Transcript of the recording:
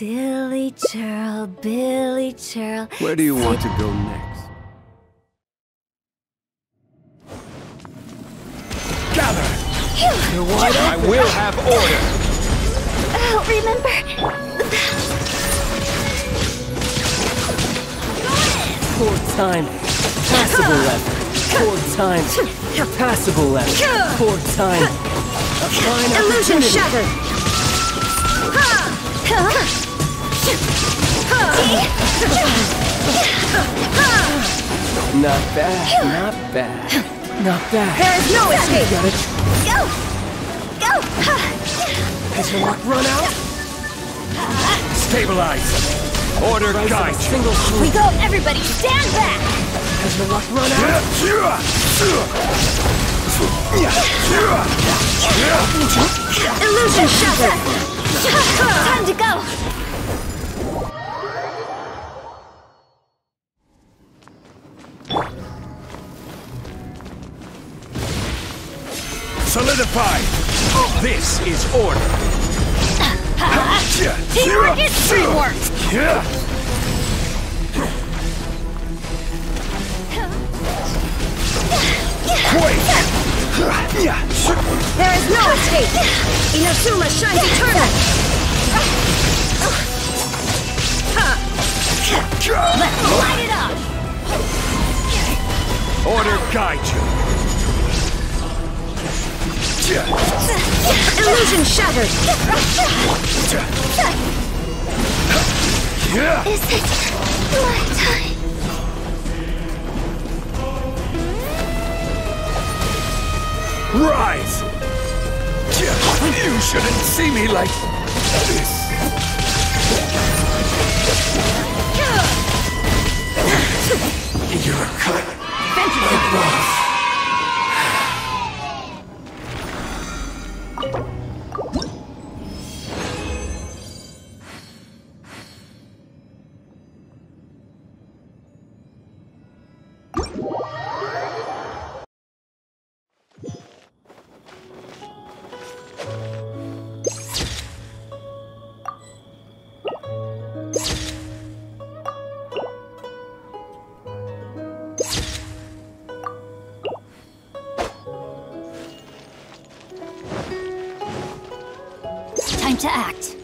Silly churl, Billy churl. Where do you want to go next? Gather! You know what? I will have order! Oh, remember... Poor time. Passable left. Poor time. Passable left. Poor time. A fine illusion shattered. Not bad. Not bad. Not bad. There is no escape. You got it. Go. Go. Has your luck run out? Stabilize. Order guide. We go, everybody, stand back! Has the luck run out? Illusion shattered! Time to go! Solidify! This is order! Teamwork is free work! There is no escape! Inazuma shines eternal! Let's light it up! Order guide you! Illusion shattered! Is it my time? Rise! You shouldn't see me like this! You're a cut. Thank you, boss! To act.